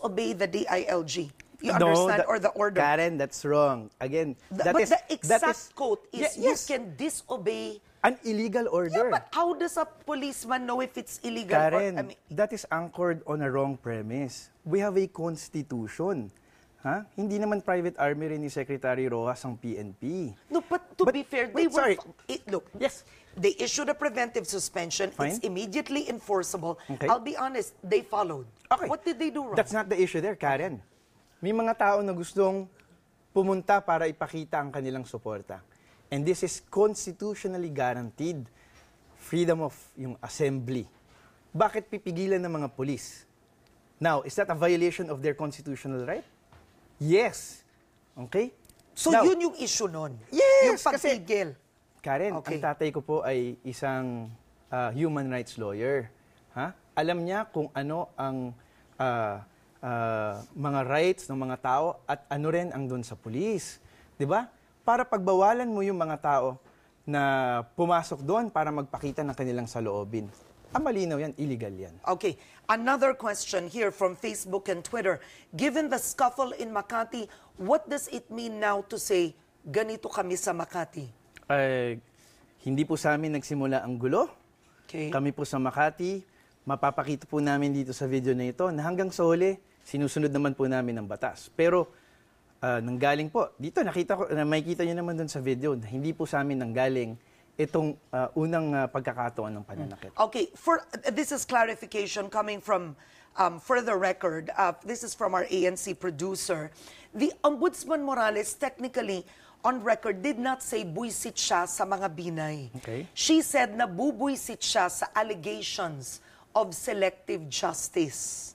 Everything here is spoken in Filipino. just obey the DILG? You understand? Or the order? Karen, that's wrong. Again, the exact quote is, you can disobey an illegal order. Yeah, but how does a policeman know if it's illegal? Karen, or, I mean, that is anchored on a wrong premise. We have a constitution. Huh? Hindi naman private army rin ni Secretary Rojas ang PNP. No, but to be fair, they issued a preventive suspension. Fine. It's immediately enforceable. Okay. I'll be honest, they followed. Okay. What did they do wrong? That's not the issue there, Karen. May mga tao na gustong pumunta para ipakita ang kanilang suporta. And this is constitutionally guaranteed freedom of yung assembly. Bakit pipigilan ng mga polis? Now, is that a violation of their constitutional right? Yes. Okay? So now, yun yung issue nun? Yes! Yung pagpigil. Karen, okay, ang tatay ko po ay isang human rights lawyer. Huh? Alam niya kung ano ang mga rights ng mga tao at ano rin ang doon sa polis. Diba? Para pagbawalan mo yung mga tao na pumasok doon para magpakita ng kanilang saloobin. Ang malinaw yan, illegal yan. Okay. Another question here from Facebook and Twitter. Given the scuffle in Makati, what does it mean now to say, ganito kami sa Makati? Hindi po sa amin nagsimula ang gulo. Okay. Kami po sa Makati, mapapakita po namin dito sa video na ito na hanggang sa huli, sinusunod naman po namin ang batas. Pero nanggaling po. Dito nakita ko, makikita niyo naman doon sa video na hindi po sa amin nanggaling itong unang pagkakataon ng pananakit. Okay, this is clarification coming from further record. This is from our ANC producer. The Ombudsman Morales technically on record did not say buisit siya sa mga Binay. Okay. She said na bubuisit siya sa allegations of selective justice.